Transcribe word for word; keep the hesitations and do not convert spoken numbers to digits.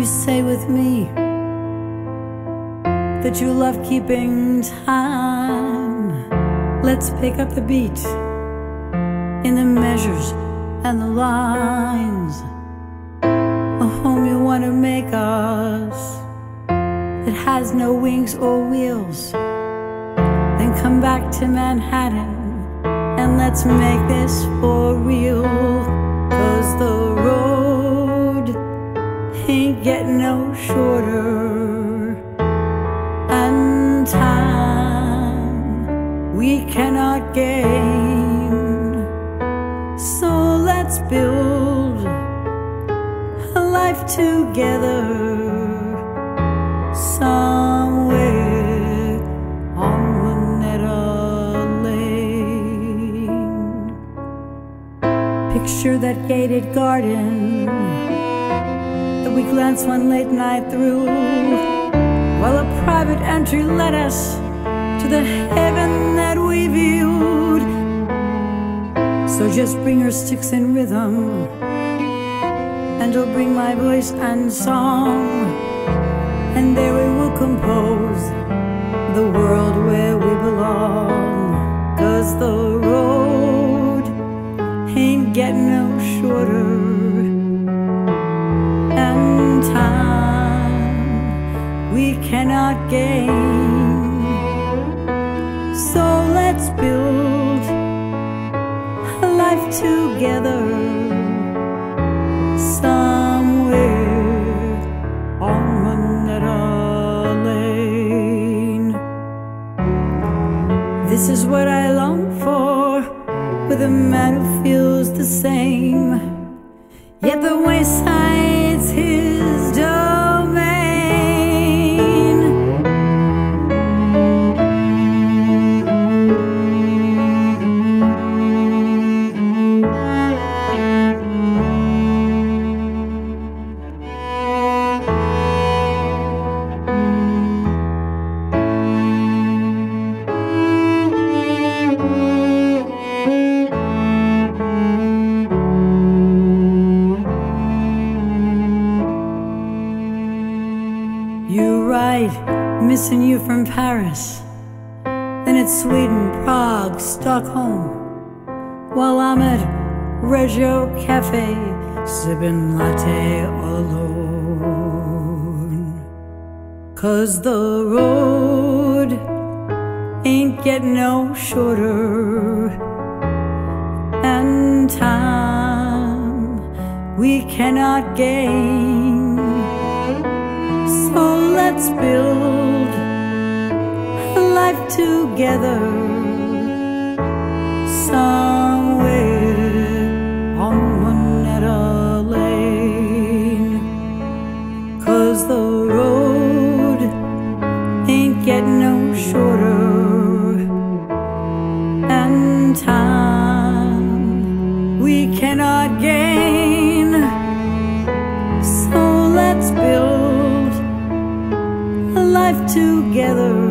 You say with me that you love keeping time. Let's pick up the beat in the measures and the lines. A home you want to make us that has no wings or wheels. Then come back to Manhattan and let's make this for real. 'Cause the road ain't getting no shorter, and time we cannot gain. So let's build a life together somewhere on Minetta Lane. Picture that gated garden that we glance one late night through, while a private entry led us to the heaven that we viewed. So just bring your sticks and rhythm, and I'll bring my voice and song, and there we will compose the world where we belong. 'Cause the road ain't getting no shorter, and time we cannot gain. So let's build a life together somewhere on Minetta Lane. This is what I long for, with a man who feels the same. Yet the wayside's his domain. You're right, missing you from Paris. Then it's Sweden, Prague, Stockholm, while I'm at Reggio Cafe, sipping latte alone. 'Cause the road ain't getting no shorter, and time we cannot gain. So let's build a life together somewhere on Minetta Lane. 'Cause the road ain't getting no shorter, and time we cannot gain. So let's build life together.